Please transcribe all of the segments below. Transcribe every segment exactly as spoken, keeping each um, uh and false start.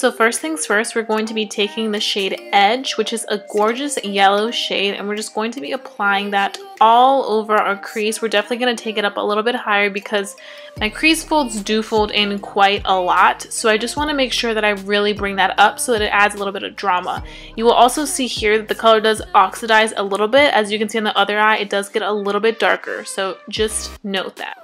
So first things first, we're going to be taking the shade Edge, which is a gorgeous yellow shade, and we're just going to be applying that all over our crease. We're definitely going to take it up a little bit higher because my crease folds do fold in quite a lot, so I just want to make sure that I really bring that up so that it adds a little bit of drama. You will also see here that the color does oxidize a little bit. As you can see on the other eye, it does get a little bit darker, so just note that.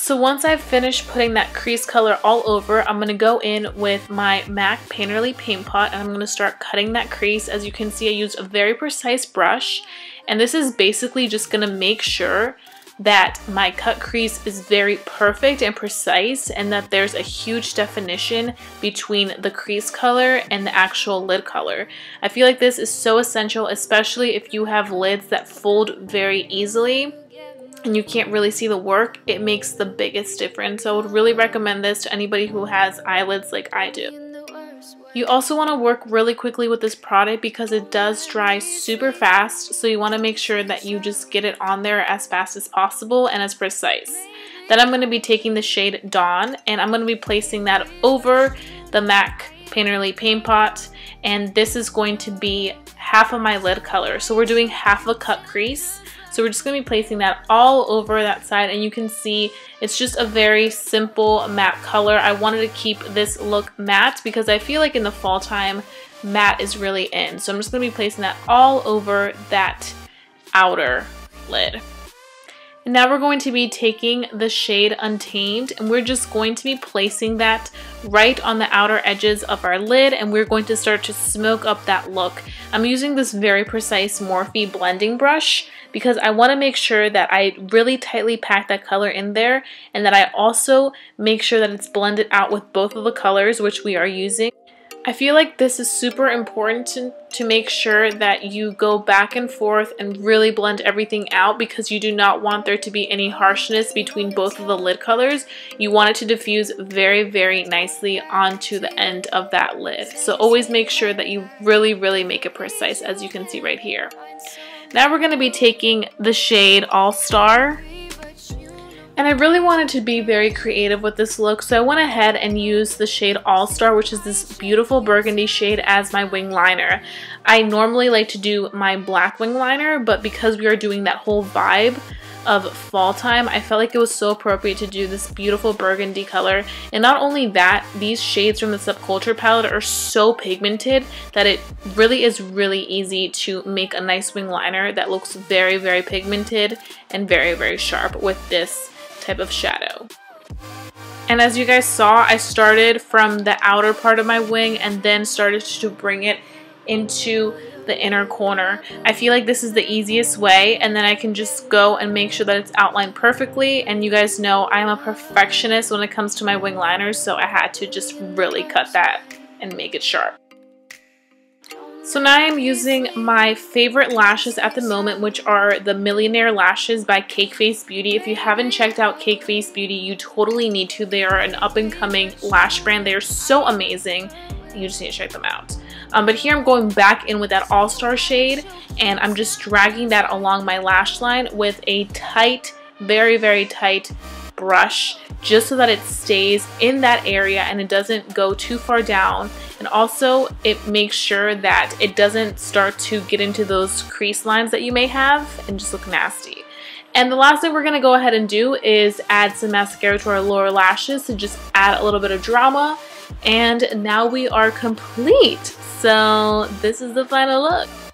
So once I've finished putting that crease color all over, I'm going to go in with my MAC Painterly Paint Pot and I'm going to start cutting that crease. As you can see, I used a very precise brush, and this is basically just going to make sure that my cut crease is very perfect and precise and that there's a huge definition between the crease color and the actual lid color. I feel like this is so essential, especially if you have lids that fold very easily and you can't really see the work. It makes the biggest difference. So I would really recommend this to anybody who has eyelids like I do. You also want to work really quickly with this product because it does dry super fast, so you want to make sure that you just get it on there as fast as possible and as precise. Then I'm going to be taking the shade Dawn and I'm going to be placing that over the MAC Painterly Paint Pot, and this is going to be half of my lid color. So we're doing half a cut crease. So we're just going to be placing that all over that side, and you can see it's just a very simple matte color. I wanted to keep this look matte because I feel like in the fall time, matte is really in. So I'm just going to be placing that all over that outer lid. And now we're going to be taking the shade Untamed, and we're just going to be placing that right on the outer edges of our lid, and we're going to start to smoke up that look. I'm using this very precise Morphe blending brush because I want to make sure that I really tightly pack that color in there and that I also make sure that it's blended out with both of the colors which we are using. I feel like this is super important to, to make sure that you go back and forth and really blend everything out because you do not want there to be any harshness between both of the lid colors. You want it to diffuse very, very nicely onto the end of that lid. So always make sure that you really, really make it precise, as you can see right here. Now we're going to be taking the shade All Star. And I really wanted to be very creative with this look, so I went ahead and used the shade All Star, which is this beautiful burgundy shade, as my wing liner. I normally like to do my black wing liner, but because we are doing that whole vibe of fall time, I felt like it was so appropriate to do this beautiful burgundy color. And not only that, these shades from the Subculture palette are so pigmented that it really is really easy to make a nice wing liner that looks very, very pigmented and very, very sharp with this type of shadow. And as you guys saw, I started from the outer part of my wing and then started to bring it into the inner corner. I feel like this is the easiest way, and then I can just go and make sure that it's outlined perfectly. And you guys know I'm a perfectionist when it comes to my wing liners, so I had to just really cut that and make it sharp. So now I'm using my favorite lashes at the moment, which are the Millionaire Lashes by Cakeface Beauty. If you haven't checked out Cakeface Beauty, you totally need to. They are an up-and-coming lash brand. They are so amazing. You just need to check them out. Um, but here I'm going back in with that all-star shade, and I'm just dragging that along my lash line with a tight, very, very tight brush just so that it stays in that area and it doesn't go too far down, and also it makes sure that it doesn't start to get into those crease lines that you may have and just look nasty. And the last thing we're going to go ahead and do is add some mascara to our lower lashes to just add a little bit of drama. And now we are complete. So this is the final look.